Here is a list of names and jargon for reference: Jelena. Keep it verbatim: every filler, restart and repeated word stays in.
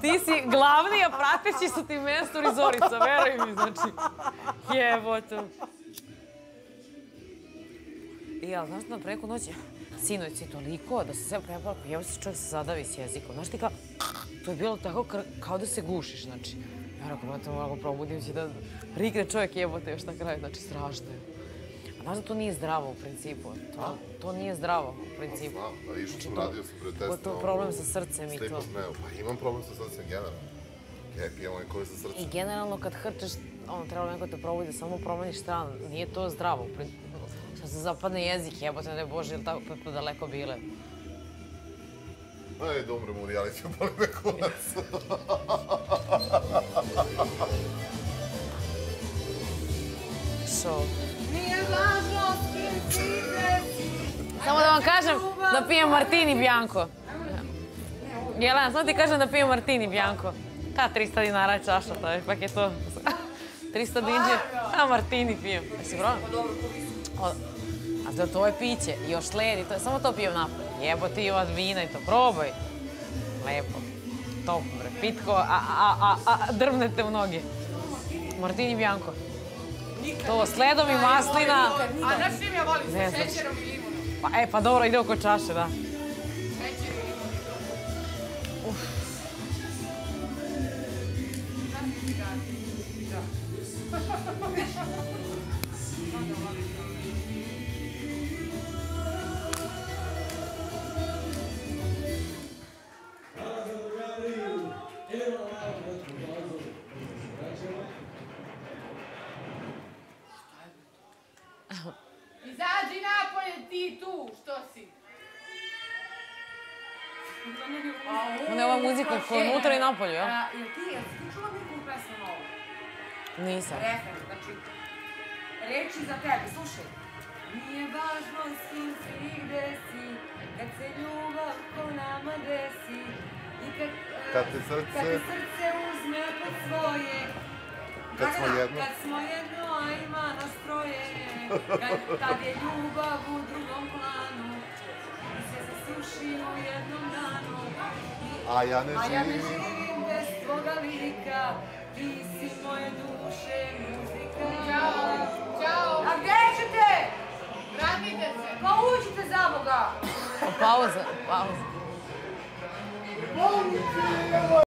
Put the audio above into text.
Ti si glavni, a prateći su ti mesto rizorica, veruj mi, znači. Jebote. I ja, znaš, na preko noći, sinoć si toliko da se sve prepala, pa jeo se čovjek se zadavi s jezikom. Znaš ti kao, to je bilo tako kao da se gušiš, znači. Ja rekao, brate, moram ga probudim će da rikne čovjek jebote još na kraju, znači strašno je. A znaš da to nije zdravo u principu, to nije zdravo u principu. Znam, pa viš što sam radio sa pretestama. To je problem sa srcem i to. Pa imam problem sa srcem generalno. Ne pijem onaj koji sa srcem. I generalno kad hrčeš, ono, trebalo neko te probudi da samo promeniš stranu. Nije to zdravo. Šta se zapadne jezik, jebote, ne bože, ili tako pa daleko bile. Ajde, da umrem u realiti, boli me kolac. Šov. Samo da vam kažem da pijem martini bianco. Jelena, samo ti kažem da pijem martini bianco. Ta trista dinara je čaša, taj, pak je to. trista dinđe, a martini pijem. Jesi bravo? A to je piće, još led i to je, samo to pijem napad. Jebo ti od vina i to, probaj. Lepo. Top, bre, pitko, a drvnete u noge. Martini bianco. To, s ledom i maslina. A znaš čim ja volim? Sa šećerom i limunom. Pa, e, pa dobro, ide oko čaše, da. Šećer i limunom. Uff. Izađi napolje ti tu, što si? Ona je ova muzika koja je unutra i napolje, jel? Jel ti, jel si ti čula neku pesmu novu? Nisam. Refer, znači, reči za tebe, slušaj. Nije važno s kim si i gde si, kad se ljubav ko nama desi, i kad te srce uzme pod svoje, kad smo jedno, a ima nas troje, kad je ljubav u drugom planu, mi se zasuši u jednom danu. A ja ne živim bez tvoga lika, ti si moje duše muzika. Ćao, ćao. A gdje ćete? Vratite se. Pa uđite za Boga. Pauza, pauza.